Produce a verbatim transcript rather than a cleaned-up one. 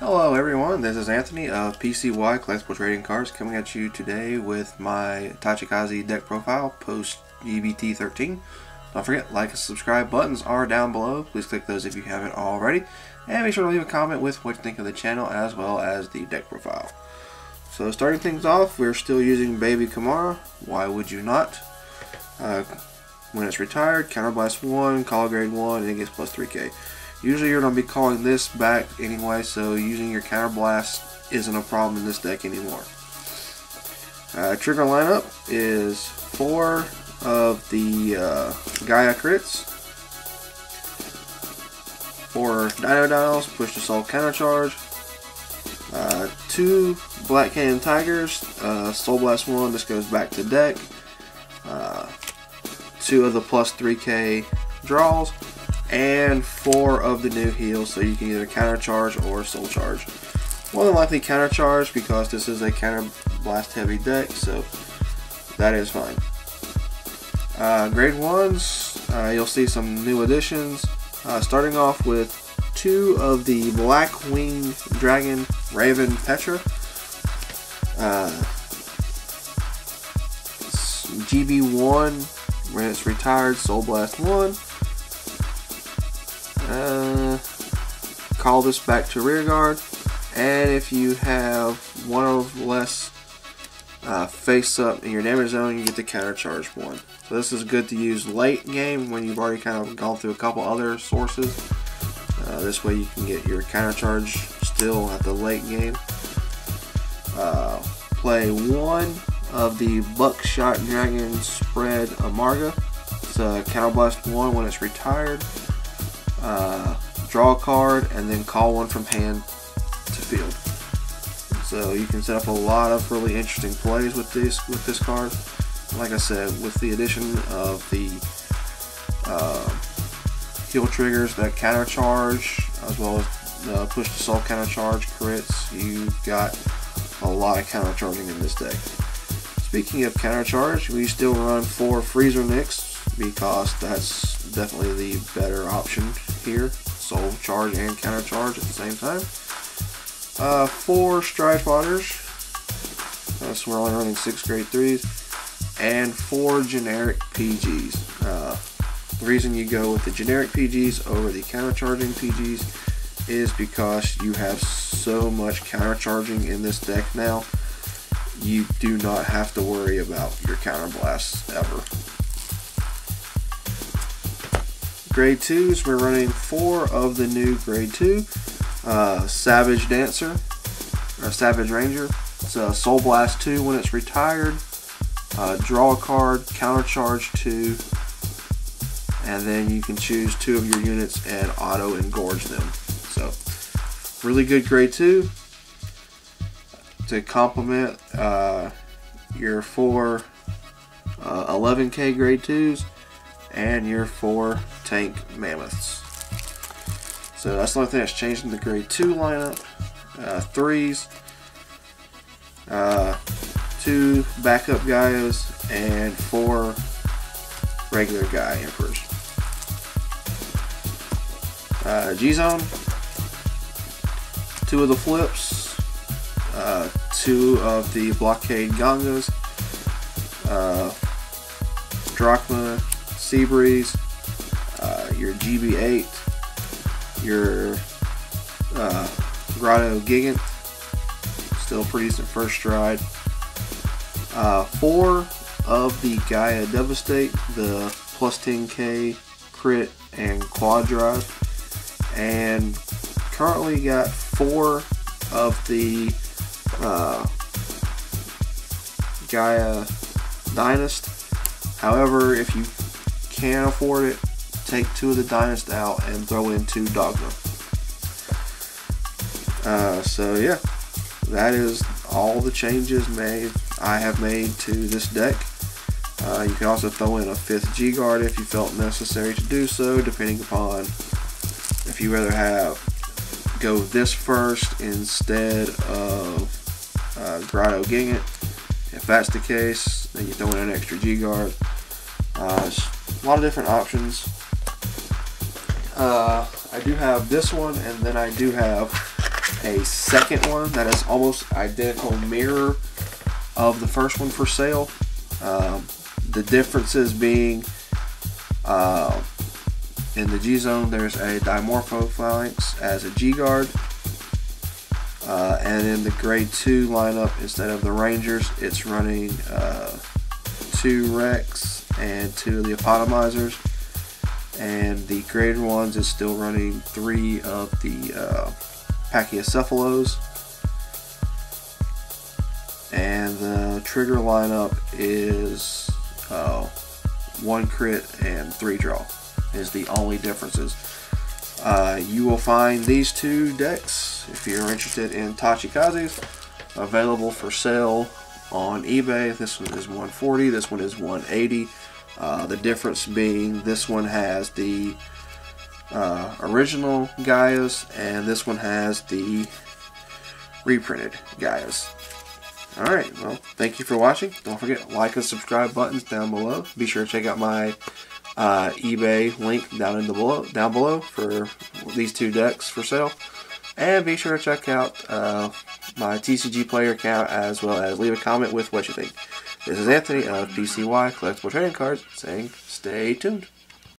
Hello everyone, this is Anthony of P C Y Collectible Trading Cards coming at you today with my Tachikaze deck profile post G B T thirteen. Don't forget, like and subscribe buttons are down below. Please click those if you haven't already. And make sure to leave a comment with what you think of the channel as well as the deck profile. So starting things off, we're still using Baby Kamara. Why would you not? Uh, when it's retired, counterblast one, call grade one, and it gets plus three K. Usually you're going to be calling this back anyway, so using your counterblast isn't a problem in this deck anymore. Uh, trigger lineup is four of the uh, Gaia crits, four Dino dials, push to soul countercharge, uh, two Black Cannon Tigers, uh, soul blast one, this goes back to deck, uh, two of the plus three K draws, and four of the new heals, so you can either counter charge or soul charge. More than likely counter charge because this is a counter blast heavy deck, so that is fine. Uh, grade ones, uh, you'll see some new additions. Uh, starting off with two of the Black Winged Dragon Raven Petra, uh, G B one when it's retired, soul blast one. Uh, call this back to rearguard, and if you have one or less uh, face up in your damage zone, you get to counter charge one. So this is good to use late game when you've already kind of gone through a couple other sources. Uh, this way you can get your counter charge still at the late game. Uh, play one of the Buckshot Dragon Spread Amarga. It's a counter blast one when it's retired. Uh, draw a card and then call one from hand to field. So you can set up a lot of really interesting plays with this with this card. Like I said, with the addition of the uh, heal triggers, the counter charge, as well as the push to soul counter charge crits, you've got a lot of counter charging in this deck. Speaking of counter charge, we still run four Freezer Nicks because that's definitely the better option here. Soul charge and counter charge at the same time. Uh, four Stride Waters. That's we're only running six grade threes. And four generic P Gs. Uh, the reason you go with the generic P Gs over the counter charging P Gs is because you have so much counter charging in this deck now. You do not have to worry about your counter blasts ever. Grade twos, we're running four of the new grade two, uh, Savage Dancer, or Savage Ranger. It's a soul blast two when it's retired, uh, draw a card, counter charge two, and then you can choose two of your units and auto engorge them. So really good grade two to complement uh, your four uh, eleven K grade twos and your four Tank Mammoths. So that's the only thing that's changed in the grade two lineup. Uh, threes, uh, two Backup Guys, and four regular Guy Emperors. Uh, G-Zone, two of the flips, uh, two of the Blockade Gangas, uh, Drachma, Seabreeze, uh, your G B eight, your uh, Grotto Gingot, still pretty decent first stride. Uh, four of the Gaia Devastate, the plus ten K crit and quad drive, and currently got four of the uh, Gaia Dynast. However, if you can afford it, take two of the Dynast out and throw in two Dogma. Uh, so yeah, that is all the changes made I have made to this deck. Uh, you can also throw in a fifth G guard if you felt necessary to do so, depending upon if you rather have go this first instead of uh, Grotto Gingot. If that's the case, then you throw in an extra G guard. Uh, A lot of different options. Uh, I do have this one, and then I do have a a second one that is almost identical mirror of the first one for sale. Um, the differences being uh, in the G-Zone, there's a Dimorpho Phalanx as a G-Guard. Uh, and in the grade two lineup, instead of the Rangers, it's running uh, two Rex and two of the Apotomizers. And the grade ones is still running three of the uh, Pachycephalos. And the trigger lineup is uh, one crit and three draw is the only differences. Uh, you will find these two decks, if you're interested in Tachikaze's, available for sale on eBay. This one is one forty, this one is one eighty. Uh, the difference being this one has the uh, original Gaias and this one has the reprinted Gaias. Alright, well, thank you for watching. Don't forget, like and subscribe buttons down below. Be sure to check out my Uh, eBay link down in the below down below for these two decks for sale, and be sure to check out uh, my T C G player account, as well as leave a comment with what you think. This is Anthony of P C Y Collectible Trading Cards saying stay tuned.